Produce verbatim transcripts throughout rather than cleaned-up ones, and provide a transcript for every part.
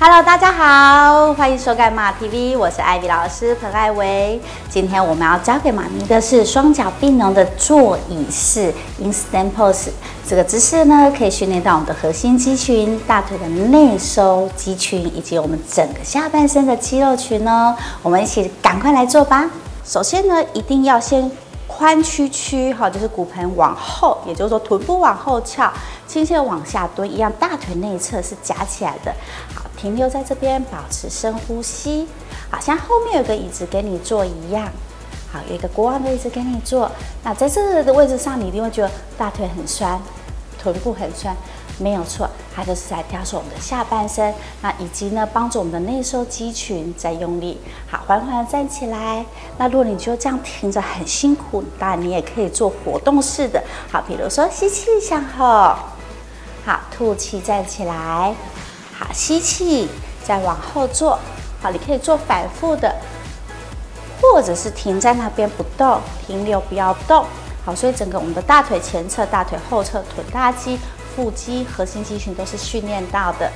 Hello， 大家好，欢迎收看马 T V， 我是艾比老师彭艾薇。今天我们要教给妈咪的是双脚并拢的座椅式 Instant pose。这个姿势呢，可以训练到我们的核心肌群、大腿的内收肌群，以及我们整个下半身的肌肉群哦。我们一起赶快来做吧。首先呢，一定要先髋屈曲，哈，就是骨盆往后，也就是说臀部往后翘，轻轻往下蹲，一样大腿内侧是夹起来的。好。 停留在这边，保持深呼吸。好，像后面有个椅子给你坐一样，好，有一个国王的椅子给你坐。那在这个位置上，你一定会觉得大腿很酸，臀部很酸，没有错，它就是在雕塑我们的下半身，那以及呢，帮助我们的内收肌群在用力。好，缓缓的站起来。那如果你觉得这样停着很辛苦，当然你也可以做活动式的，好，比如说吸气向后，好，吐气站起来。 好，吸气，再往后坐。好，你可以做反复的，或者是停在那边不动，停留不要动。好，所以整个我们的大腿前侧、大腿后侧、臀大肌、腹肌、核心肌群都是训练到的。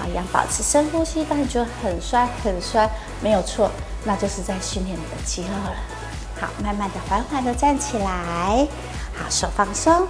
啊，一样保持深呼吸，但你觉得很酸很酸，没有错，那就是在训练你的肌肉了。好，慢慢的、缓缓的站起来。好，手放松，